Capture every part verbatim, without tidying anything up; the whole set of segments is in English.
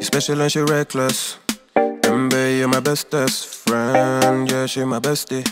You special and she reckless. Baby, you're my bestest friend. Yeah, she my bestie.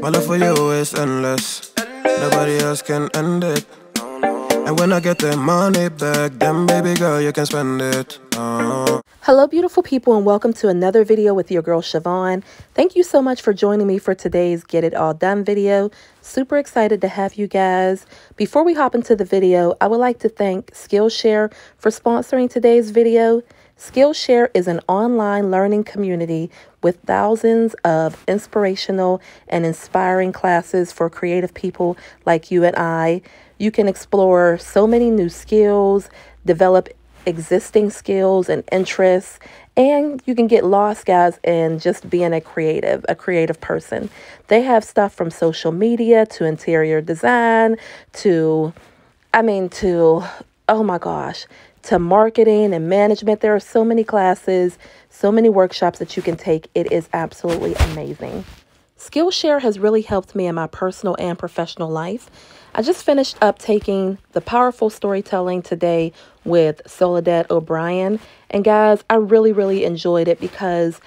My love for you is endless. Nobody else can end it. And when I get that money back, then baby girl, you can spend it. Oh. Hello beautiful people, and welcome to another video with your girl Shyvonne. Thank you so much for joining me for today's Get It All Done video. Super excited to have you guys. Before we hop into the video, I would like to thank Skillshare for sponsoring today's video. Skillshare is an online learning community with thousands of inspirational and inspiring classes for creative people like you and I. You can explore so many new skills, develop existing skills and interests, and you can get lost, guys, in just being a creative, a creative person. They have stuff from social media to interior design to, I mean, to, oh my gosh, to marketing and management. There are so many classes, so many workshops that you can take. It is absolutely amazing. Skillshare has really helped me in my personal and professional life. I just finished up taking the powerful storytelling today with Soledad O'Brien. And guys, I really, really enjoyed it because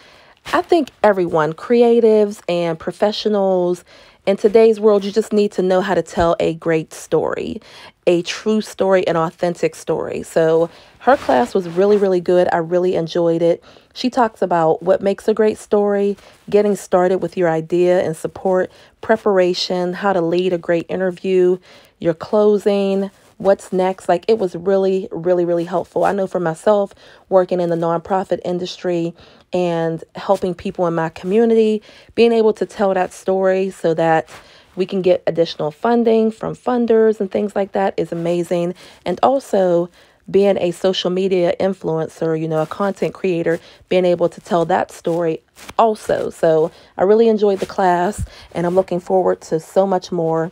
I think everyone, creatives and professionals, in today's world, you just need to know how to tell a great story, a true story, an authentic story. So her class was really, really good. I really enjoyed it. She talks about what makes a great story, getting started with your idea and support, preparation, how to lead a great interview, your closing, what's next. Like, it was really, really, really helpful. I know for myself, working in the nonprofit industry and helping people in my community, being able to tell that story so that we can get additional funding from funders and things like that is amazing. And also being a social media influencer, you know, a content creator, being able to tell that story also. So I really enjoyed the class, and I'm looking forward to so much more.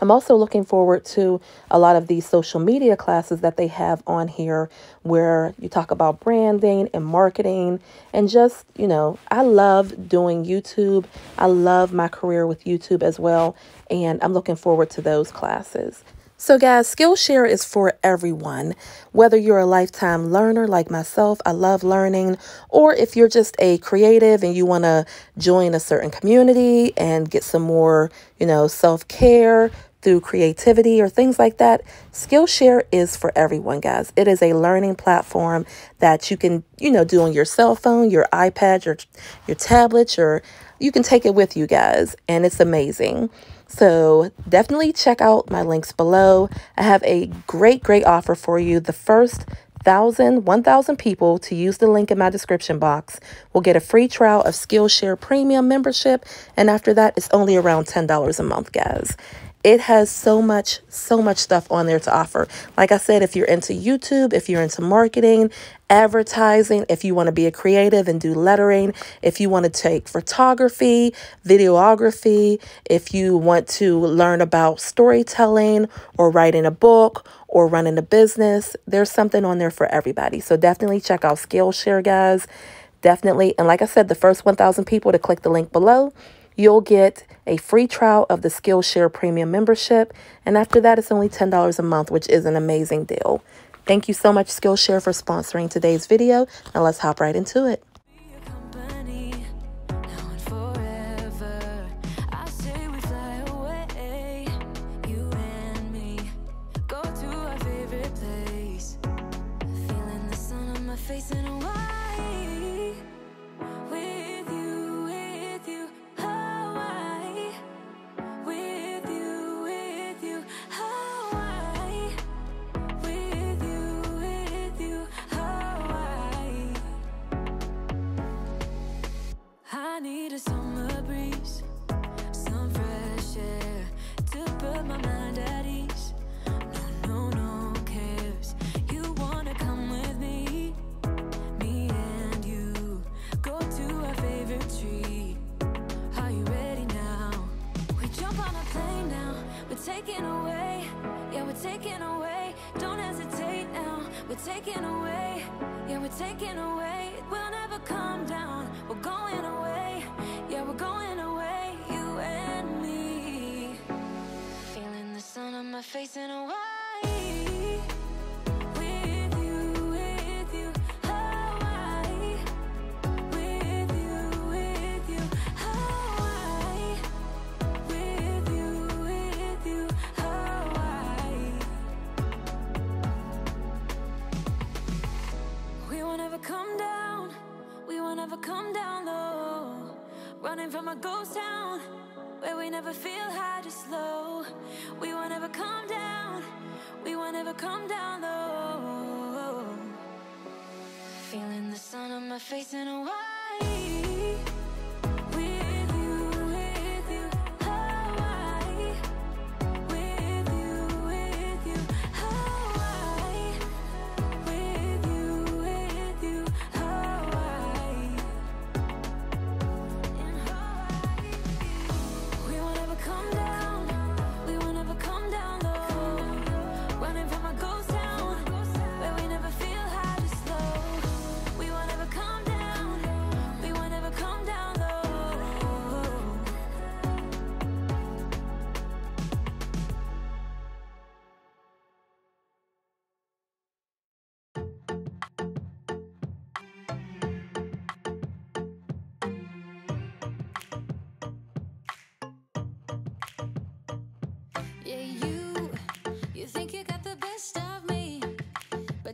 I'm also looking forward to a lot of these social media classes that they have on here where you talk about branding and marketing and just, you know, I love doing YouTube. I love my career with YouTube as well, and I'm looking forward to those classes. So guys, Skillshare is for everyone. Whether you're a lifetime learner like myself, I love learning, or if you're just a creative and you want to join a certain community and get some more, you know, self-care through creativity or things like that, Skillshare is for everyone, guys. It is a learning platform that you can, you know, do on your cell phone, your iPad, your, your tablet, your, you can take it with you guys, and it's amazing. So definitely check out my links below. I have a great, great offer for you. The first one thousand people to use the link in my description box will get a free trial of Skillshare Premium membership. And after that, it's only around ten dollars a month, guys. It has so much, so much stuff on there to offer. Like I said, if you're into YouTube, if you're into marketing, advertising, if you want to be a creative and do lettering, if you want to take photography, videography, if you want to learn about storytelling or writing a book or running a business, there's something on there for everybody. So definitely check out Skillshare, guys. Definitely. And like I said, the first one thousand people to click the link below, you'll get a free trial of the Skillshare Premium membership. And after that, it's only ten dollars a month, which is an amazing deal. Thank you so much, Skillshare, for sponsoring today's video. Now let's hop right into it. Taken away, yeah, we're taken away. We'll never come down. We're going away, yeah, we're going away. You and me, feeling the sun on my face in Hawaii. With you, with you. Oh. Coming from a ghost town where we never feel high, just low. We won't ever come down, we won't ever come down low. Feeling the sun on my face in a while.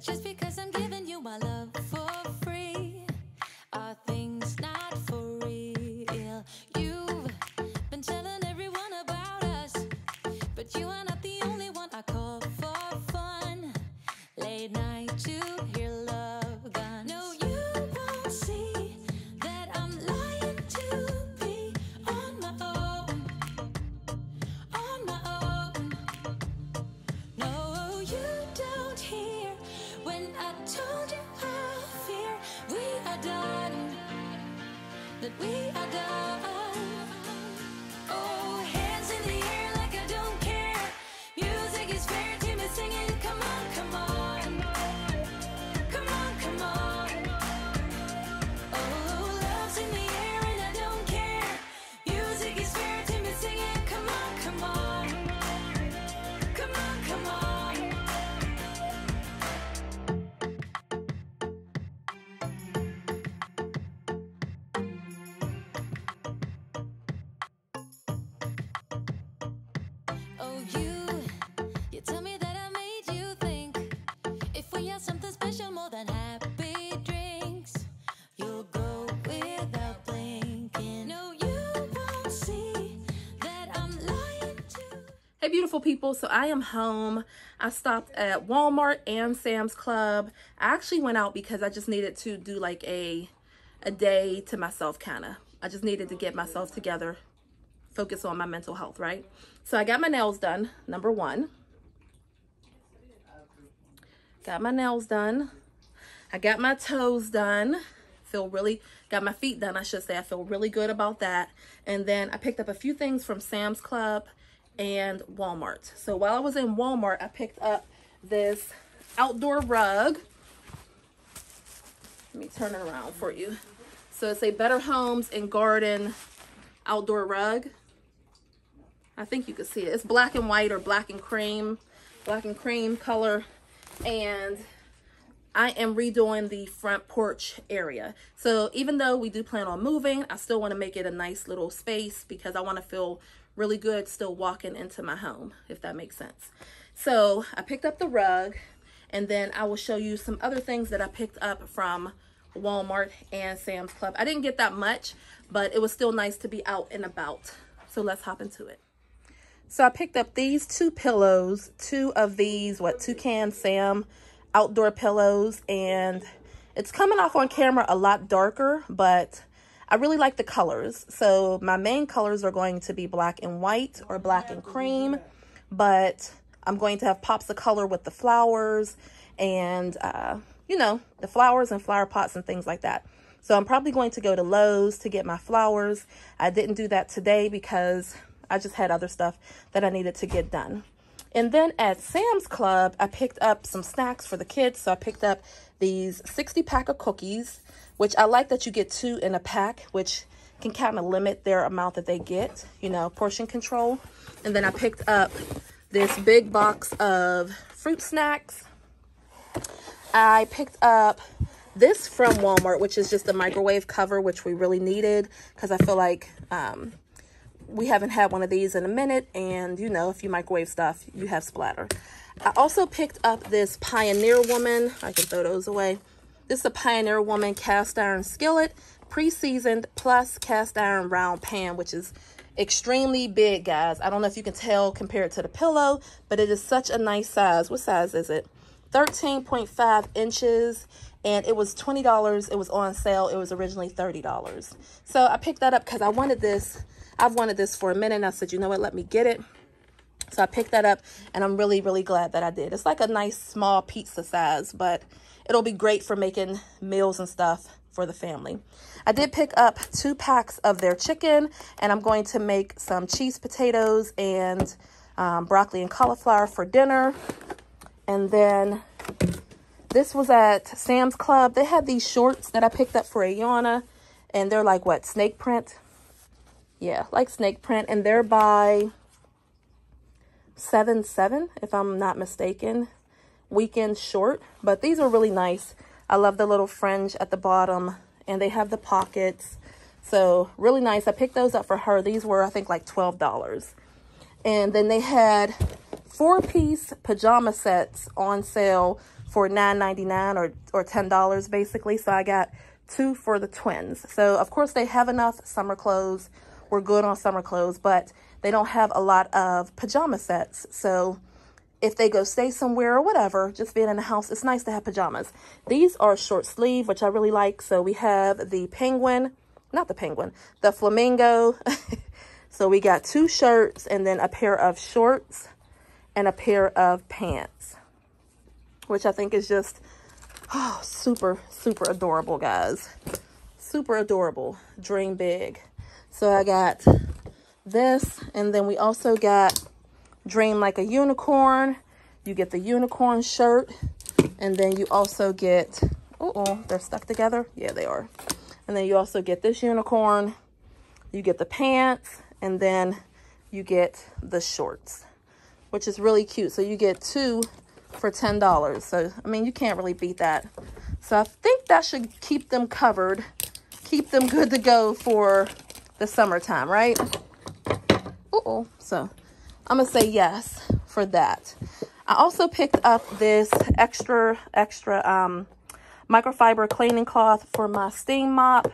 Just because I'm giving you my love for free, are things not for real? You've been telling everyone about us, but you are not the only one I call for fun. Late night to hear love guns. No, you won't see that I'm lying to be on my own, on my own. No, you don't hear. When I told you how fear, we are done, that we are done. Oh, hands in the air like I don't care. Music is fair, team is singing. Come on, come on, come on, come on. Oh, love's in the air and I don't care. Music is fair, team is singing. Come on, come on, come on, come on. Hey beautiful people, so I am home. I stopped at Walmart and Sam's Club. I actually went out because I just needed to do like a a day to myself, kind of. I just needed to get myself together, focus on my mental health, right? So I got my nails done, number one. Got my nails done. I got my toes done. Feel really, got my feet done, I should say. I feel really good about that. And then I picked up a few things from Sam's Club and Walmart. So while I was in Walmart, I picked up this outdoor rug. Let me turn it around for you. So it's a Better Homes and Garden outdoor rug. I think you can see it. It's black and white or black and cream, black and cream color. And I am redoing the front porch area. So even though we do plan on moving, I still want to make it a nice little space because I want to feel really good still walking into my home, if that makes sense. So I picked up the rug, and then I will show you some other things that I picked up from Walmart and Sam's Club. I didn't get that much, but it was still nice to be out and about. So let's hop into it. So I picked up these two pillows, two of these, what, Toucan Sam outdoor pillows, and it's coming off on camera a lot darker, but I really like the colors. So my main colors are going to be black and white or black and cream, but I'm going to have pops of color with the flowers and, uh, you know, the flowers and flower pots and things like that. So I'm probably going to go to Lowe's to get my flowers. I didn't do that today because I just had other stuff that I needed to get done. And then at Sam's Club, I picked up some snacks for the kids. So I picked up these sixty pack of cookies, which I like that you get two in a pack, which can kind of limit their amount that they get, you know, portion control. And then I picked up this big box of fruit snacks. I picked up this from Walmart, which is just a microwave cover, which we really needed because I feel like um, we haven't had one of these in a minute. And, you know, if you microwave stuff, you have splatter. I also picked up this Pioneer Woman. I can throw those away. This is a Pioneer Woman cast iron skillet. pre-seasoned plus cast iron round pan, which is extremely big, guys. I don't know if you can tell compared to the pillow, but it is such a nice size. What size is it? thirteen point five inches, and it was twenty dollars. It was on sale. It was originally thirty dollars. So I picked that up because I wanted this. I've wanted this for a minute, and I said, you know what, let me get it. So I picked that up, and I'm really, really glad that I did. It's like a nice small pizza size, but it'll be great for making meals and stuff for the family. I did pick up two packs of their chicken, and I'm going to make some cheese potatoes and um, broccoli and cauliflower for dinner. And then this was at Sam's Club. They had these shorts that I picked up for Ayana, and they're like, what, snake print? Yeah, like snake print, and they're by seven seven, if I'm not mistaken, weekend short. But these are really nice. I love the little fringe at the bottom, and they have the pockets, so really nice. I picked those up for her. These were, I think, like twelve dollars. And then they had four-piece pajama sets on sale for nine ninety-nine or or ten dollars, basically. So I got two for the twins. So of course they have enough summer clothes. We're good on summer clothes, but they don't have a lot of pajama sets. So if they go stay somewhere or whatever, just being in the house, it's nice to have pajamas. These are short sleeve, which I really like. So we have the penguin, not the penguin, the flamingo. So we got two shirts and then a pair of shorts and a pair of pants, which I think is just oh, super, super adorable, guys. Super adorable. Dream big. So I got this, and then we also got Dream Like a Unicorn. You get the unicorn shirt, and then you also get, uh-oh, they're stuck together. Yeah, they are. And then you also get this unicorn. You get the pants, and then you get the shorts, which is really cute. So you get two for ten dollars. So, I mean, you can't really beat that. So I think that should keep them covered, keep them good to go for the summertime, right? Uh-oh. So I'm going to say yes for that. I also picked up this extra, extra um, microfiber cleaning cloth for my steam mop.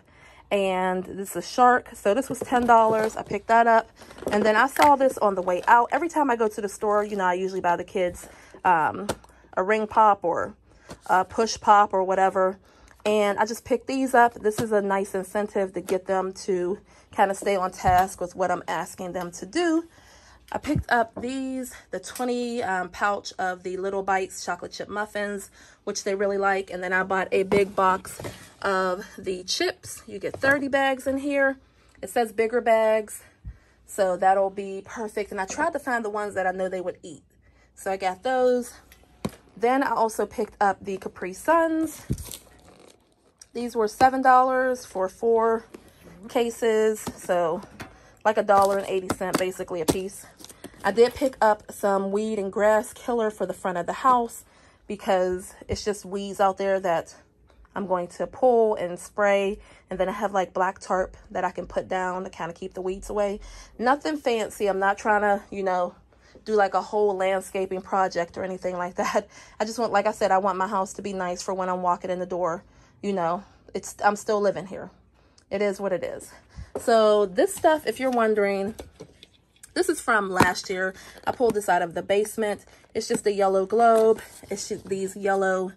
And this is a shark. So this was ten dollars. I picked that up. And then I saw this on the way out. Every time I go to the store, you know, I usually buy the kids um, a ring pop or a push pop or whatever. And I just picked these up. This is a nice incentive to get them to kind of stay on task with what I'm asking them to do. I picked up these, the twenty um, pouch of the Little Bites chocolate chip muffins, which they really like. And then I bought a big box of the chips. You get thirty bags in here. It says bigger bags, so that'll be perfect. And I tried to find the ones that I know they would eat, so I got those. Then I also picked up the Capri Suns. These were seven dollars for four cases, so like a dollar and eighty cent basically a piece. I did pick up some weed and grass killer for the front of the house because it's just weeds out there that I'm going to pull and spray, and then I have like black tarp that I can put down to kind of keep the weeds away. Nothing fancy. I'm not trying to, you know, do like a whole landscaping project or anything like that. I just want, like I said, I want my house to be nice for when I'm walking in the door. You know, it's, I'm still living here. It is what it is. So this stuff, if you're wondering, this is from last year. I pulled this out of the basement. It's just a yellow globe. It's just these yellow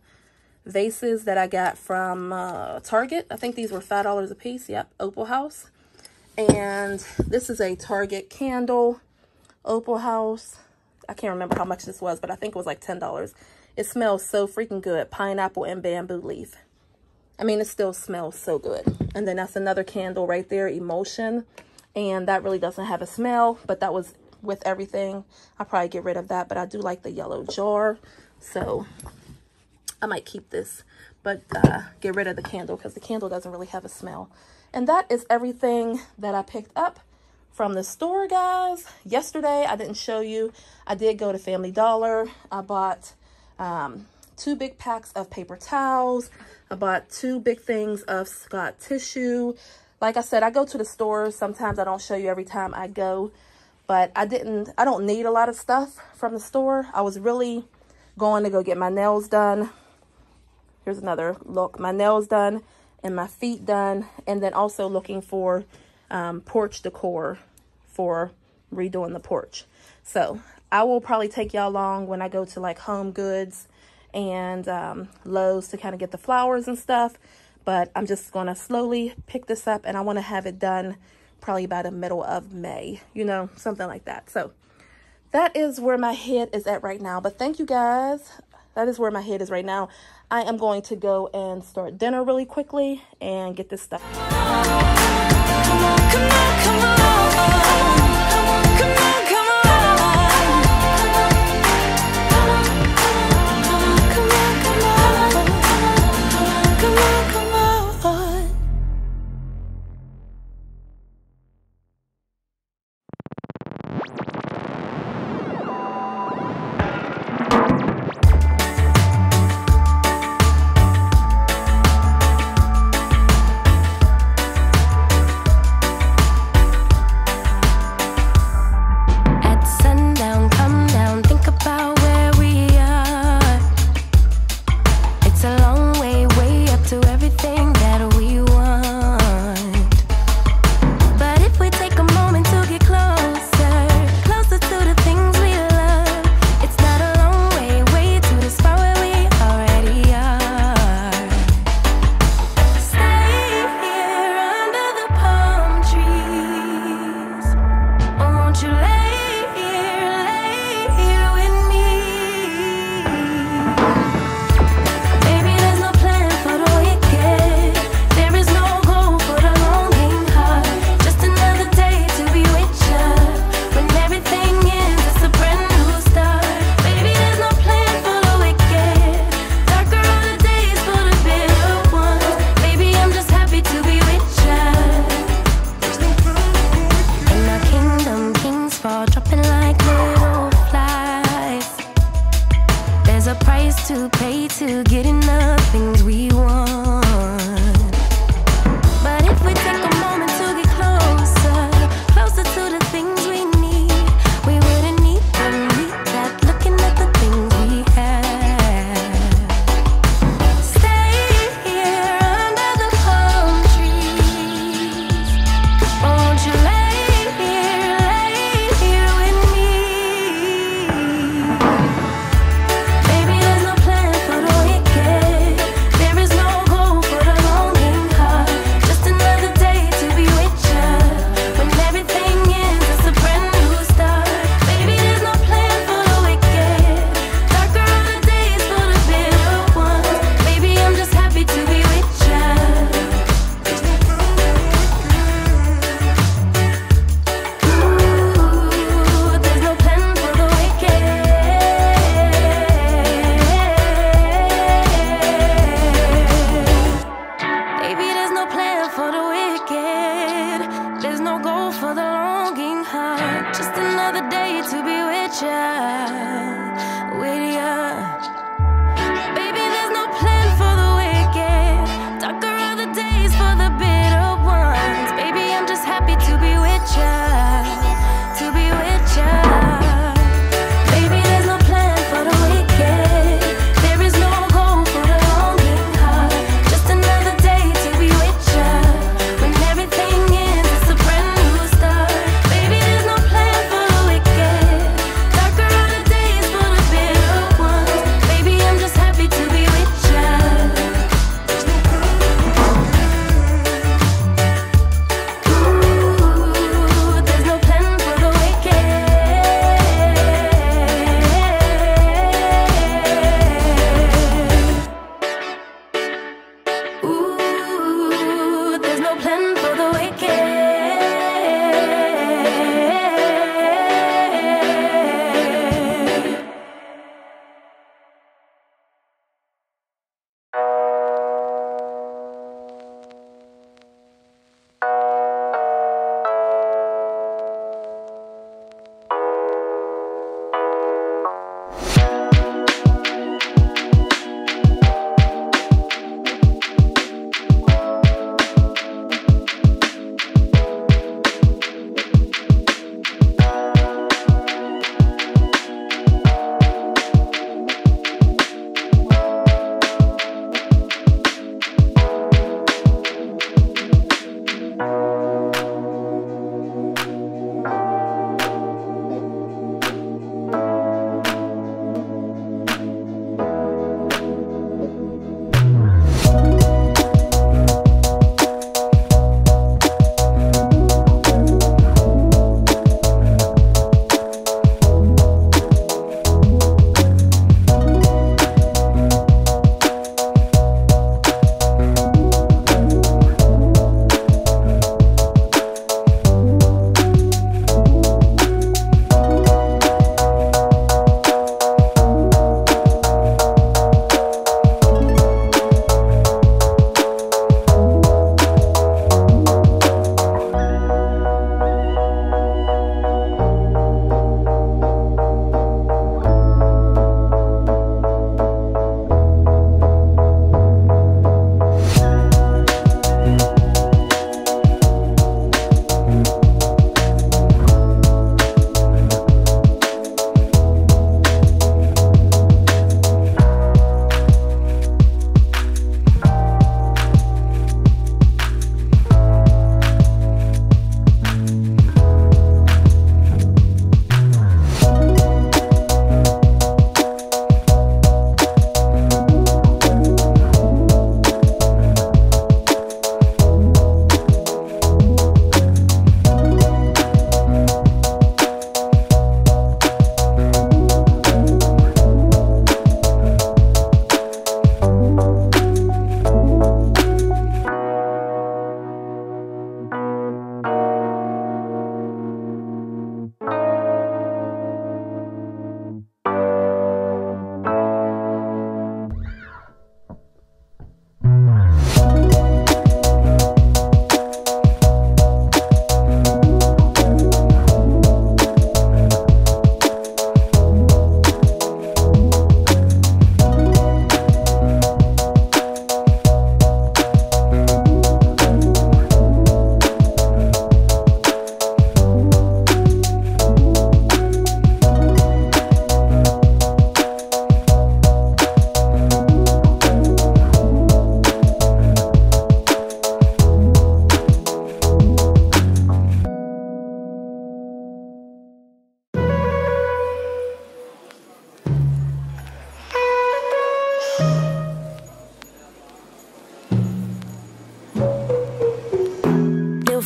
vases that I got from uh, Target. I think these were five dollars a piece. Yep, Opal House. And this is a Target candle, Opal House. I can't remember how much this was, but I think it was like ten dollars. It smells so freaking good. Pineapple and bamboo leaf. I mean, it still smells so good. And then that's another candle right there, Emotion. And that really doesn't have a smell, but that was with everything. I'll probably get rid of that, but I do like the yellow jar. So I might keep this, but uh, get rid of the candle because the candle doesn't really have a smell. And that is everything that I picked up from the store, guys. Yesterday, I didn't show you. I did go to Family Dollar. I bought um, two big packs of paper towels. I bought two big things of Scott tissue. Like I said, I go to the stores. Sometimes I don't show you every time I go, but I didn't, I don't need a lot of stuff from the store. I was really going to go get my nails done. Here's another look, my nails done and my feet done, and then also looking for um, porch decor for redoing the porch. So I will probably take y'all along when I go to like Home Goods and um, Lowe's to kind of get the flowers and stuff, but I'm just gonna slowly pick this up, and I want to have it done probably by the middle of May, you know, something like that. So that is where my head is at right now, but thank you guys. That is where my head is right now. I am going to go and start dinner really quickly and get this stuff. Come on, come on, come on.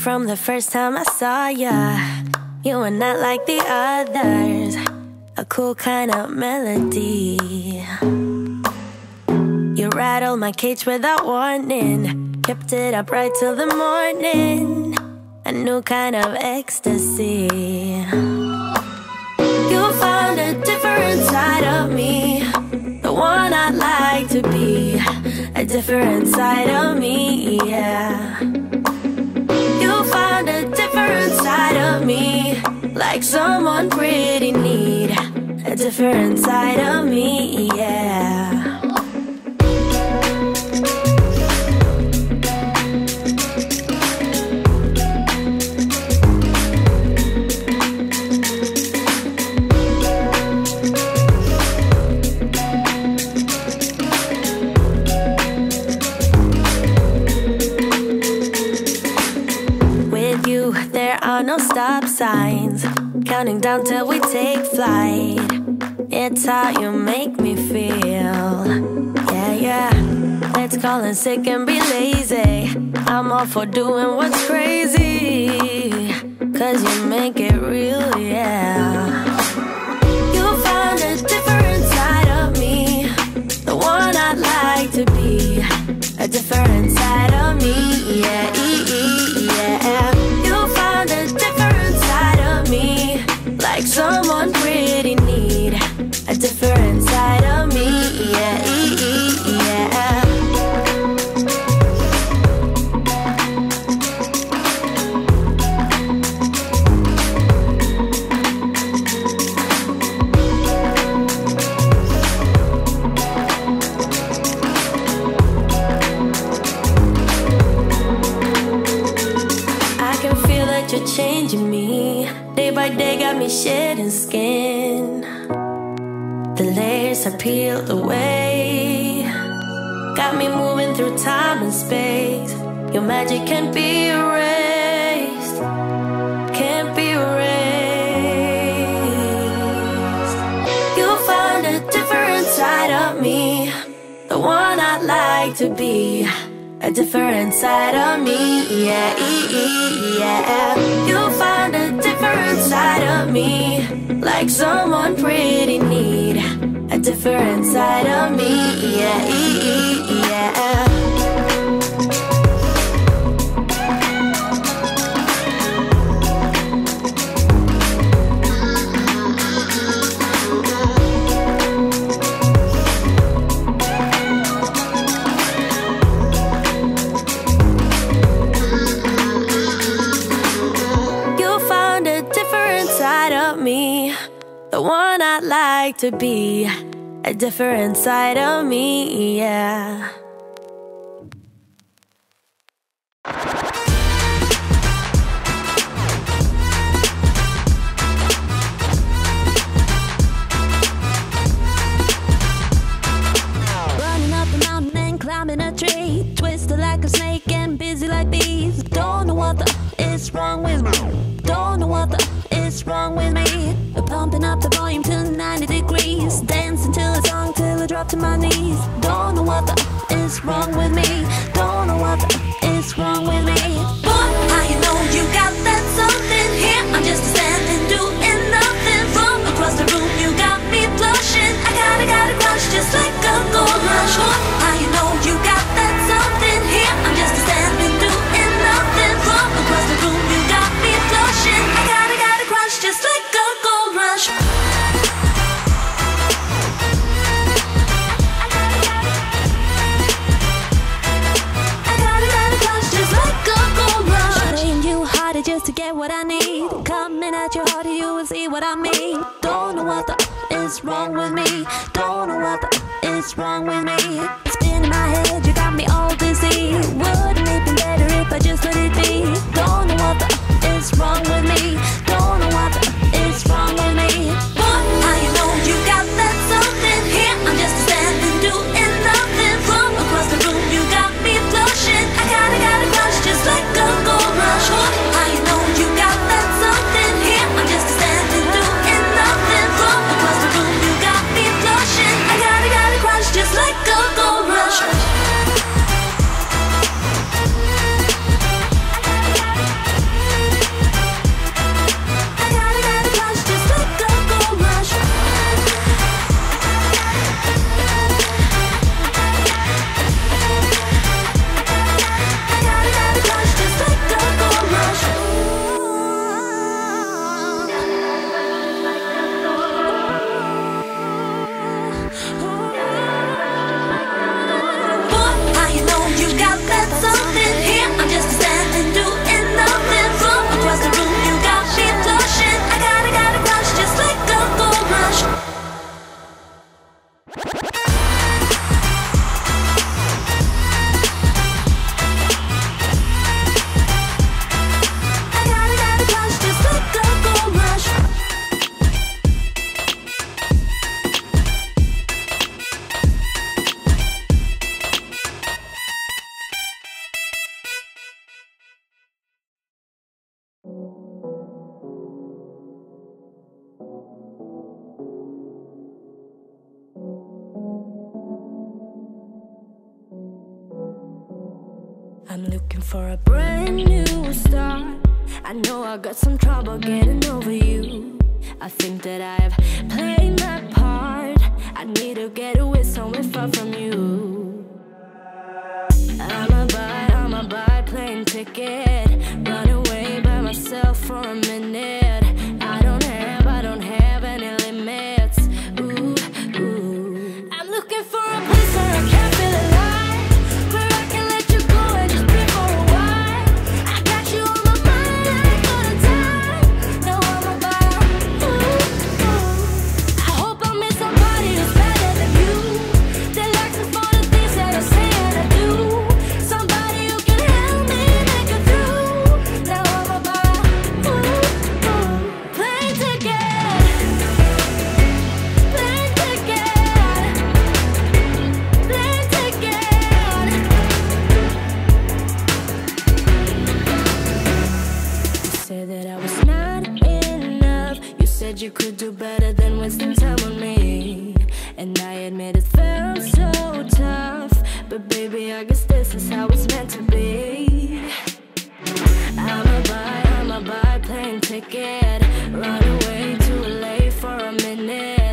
from the first time I saw ya. You were not like the others, a cool kind of melody. You rattled my cage without warning, kept it up right till the morning, a new kind of ecstasy. You found a different side of me, the one I'd like to be, a different side of me, yeah. You found a different side of me, like someone pretty need, a different side of me, yeah. Stop signs, counting down till we take flight. It's how you make me feel. Yeah, yeah. Let's call in sick and be lazy. I'm all for doing what's crazy, cause you make it real, yeah. You found a different side of me, the one I'd like to be, a different side of me, yeah, yeah. Like someone pretty need, a different side of me, yeah, yeah. I can feel that you're changing me. Day by day got me shedding skin. The layers are peeled away. Got me moving through time and space. Your magic can't be erased. Can't be erased. You found a different side of me, the one I'd like to be, a different side of me, yeah, yeah. You'll find a different side of me, like someone pretty need, a different side of me, yeah, yeah. The one I'd like to be, a different side of me, yeah. Running up a mountain and climbing a tree, twisted like a snake and busy like bees. Don't know what the is wrong with me. Don't know what the is wrong with me. Pumping up the volume to ninety degrees, dancing till it's on till I drop to my knees. Don't know what the is wrong with me. Don't know what the is wrong with me. Boy, I know you got that something here. I'm just standing doing nothing. From across the room, you got me blushing. I gotta gotta crush just like a gold rush. Boy, I know you got that something here. I'm just standing doing nothing. From across the room, you got me blushing. I gotta gotta crush just like. Just to get what I need, coming at your heart, you will see what I mean. Don't know what the is wrong with me. Don't know what the is wrong with me. It's been in my head, you got me all dizzy. Wouldn't it be better if I just let it be? Don't know what the is wrong with me. Don't know what the is wrong with me. Boy, I know you got that something here. I'm just standing doing nothing. From across the room, you got me blushing. I gotta gotta crush just like a gold rush. Boy, just like a gold. I'm looking for a brand new start. I know I got some trouble getting over you. I think that I've played my part. I need to get away somewhere far from you. I'm a buy, I'm a buy plane ticket. Run away by myself for a minute. I don't have, I don't have any limits. Ooh, ooh. I'm looking for a place where I can feel alive, where I can let you go and just be for a while. I got you on my mind, I ain't gonna die. Now I'm a buy. Ooh, ooh. I hope I meet somebody who's better than you. That likes me for the things that I say and I do. Somebody who can help me make it through. Now I'm a buy. Ooh, ooh. Play ticket. Play ticket. Play ticket. You said that I was not enough. You said you could do better than wasting time on me. And I admit it felt so tough. But baby, I guess this is how it's meant to be. I'm a buy, I'm a buy plane ticket. Run away too late for a minute.